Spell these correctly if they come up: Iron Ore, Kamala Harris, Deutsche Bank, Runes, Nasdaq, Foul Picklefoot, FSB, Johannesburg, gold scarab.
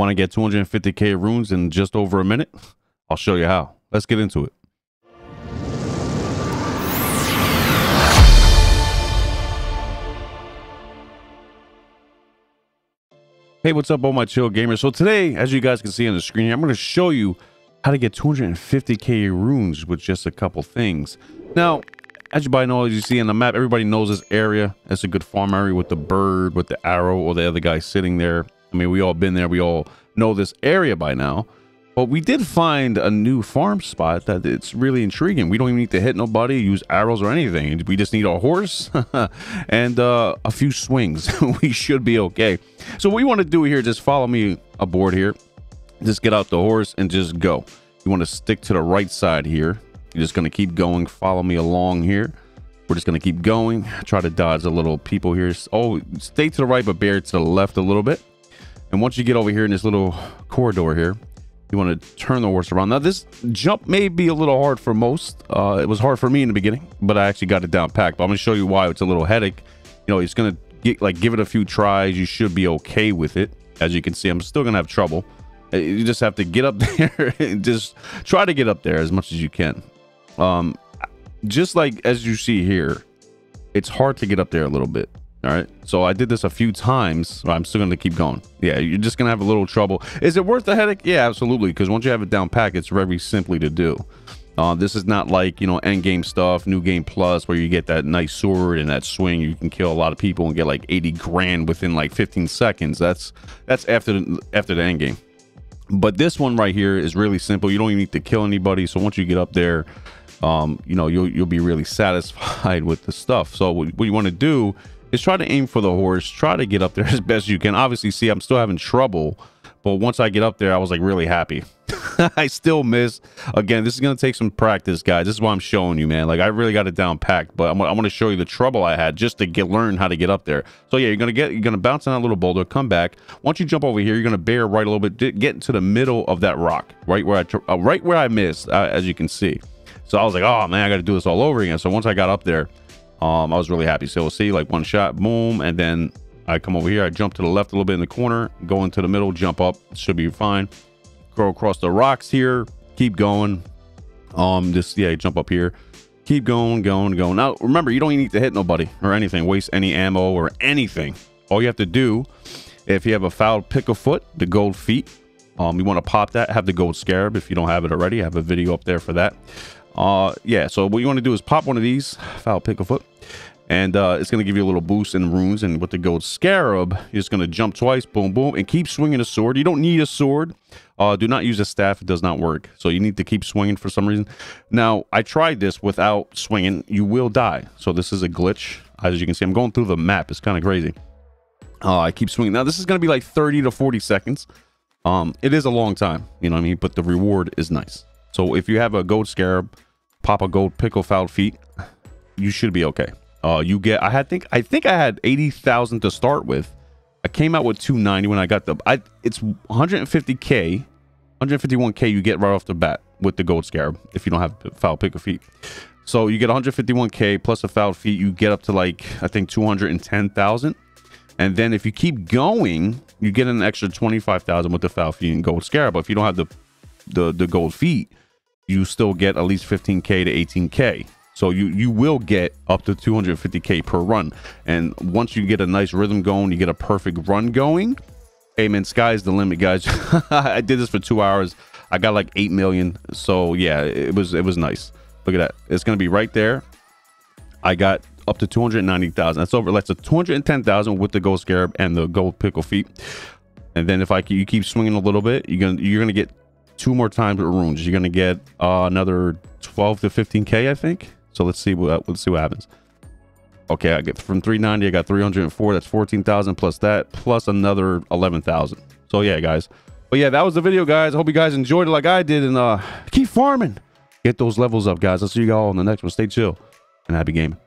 Want to get 250k runes in just over a minute? I'll show you how. Let's get into it. Hey, what's up all my chill gamers? So today, as you guys can see on the screen here, I'm going to show you how to get 250k runes with just a couple things. Now, as you probably know, as you see on the map, everybody knows this area. It's a good farm area with the bird, with the arrow, or the other guy sitting there. I mean, we all been there. We all know this area by now. But we did find a new farm spot that it's really intriguing. We don't even need to hit nobody, use arrows or anything. We just need our horse and a few swings. We should be okay. So what you want to do here, just follow me aboard here. Just get out the horse and just go. You want to stick to the right side here. You're just going to keep going. Follow me along here. We're just going to keep going. Try to dodge the little people here. Oh, stay to the right, but bear to the left a little bit. And once you get over here in this little corridor here, you want to turn the horse around. Now, this jump may be a little hard for most. It was hard for me in the beginning, but I actually got it down packed. But I'm going to show you why it's a little headache. You know, it's going to get, like, give it a few tries. You should be okay with it. As you can see, I'm still going to have trouble. You just have to get up there and just try to get up there as much as you can. Just like as you see here, it's hard to get up there a little bit. All right, so I did this a few times. I'm still going to keep going. Yeah, you're just going to have a little trouble. Is it worth the headache? Yeah, absolutely, because once you have it down packed, it's very simply to do. This is not like, you know, end game stuff, new game plus, where you get that nice sword and that swing. You can kill a lot of people and get like 80 grand within like 15 seconds. That's after the end game. But this one right here is really simple. You don't even need to kill anybody. So once you get up there, you know, you'll be really satisfied with the stuff. So what you want to do is try to aim for the horse, try to get up there as best you can. Obviously, see, I'm still having trouble, but once I get up there, I was like really happy. I still miss. Again, this is going to take some practice, guys. This is why I'm showing you, man. Like, I really got it down packed, but I want to show you the trouble I had just to learn how to get up there. So yeah, you're going to bounce on that little boulder, come back. Once you jump over here, you're going to bear right a little bit, get into the middle of that rock, right where I missed, as you can see. So I was like, oh man, I got to do this all over again. So once I got up there, I was really happy. So we'll see, like, one shot, boom, and then I come over here, I jump to the left a little bit in the corner, go into the middle, jump up, should be fine. Go across the rocks here, keep going. Just, yeah, jump up here, keep going. Now remember, you don't even need to hit nobody or anything, waste any ammo or anything. All you have to do, if you have a Foul Picklefoot, the gold feet, you want to pop that, have the gold scarab if you don't have it already. I have a video up there for that. Yeah, so what you want to do is pop one of these, Foul Picklefoot, and it's going to give you a little boost in runes. And with the gold scarab, you're just going to jump twice, boom, boom, and keep swinging a sword. You don't need a sword. Do not use a staff. It does not work. So you need to keep swinging for some reason. Now, I tried this without swinging. You will die. So this is a glitch. As you can see, I'm going through the map. It's kind of crazy. I keep swinging. Now, this is going to be like 30 to 40 seconds. It is a long time, you know what I mean? But the reward is nice. So if you have a gold scarab, pop a gold pickle foul feet, you should be okay. You get, I think I had 80,000 to start with. I came out with 290 when I got the, it's 150k, 151k you get right off the bat with the gold scarab if you don't have the foul pickle feet. So you get 151k plus a foul feet, you get up to like, I think 210,000. And then if you keep going, you get an extra 25,000 with the foul feet and gold scarab. But if you don't have the gold feet, you still get at least 15k to 18k. So you will get up to 250k per run. And once you get a nice rhythm going, you get a perfect run going, hey man, sky's the limit, guys. I did this for 2 hours. I got like 8 million. So yeah, it was nice. Look at that. It's gonna be right there. I got up to 290,000. That's over. That's a 210,000 with the gold scarab and the gold pickle feet. And then if you keep swinging a little bit, you're gonna get two more times with runes. You're gonna get another 12 to 15k, I think. So let's see what happens. Okay, I get from 390, I got 304. That's 14,000 plus that, plus another 11,000. So yeah, guys. But yeah, that was the video, guys. I hope you guys enjoyed it like I did, and keep farming. Get those levels up, guys. I'll see you all on the next one. Stay chill and happy gaming.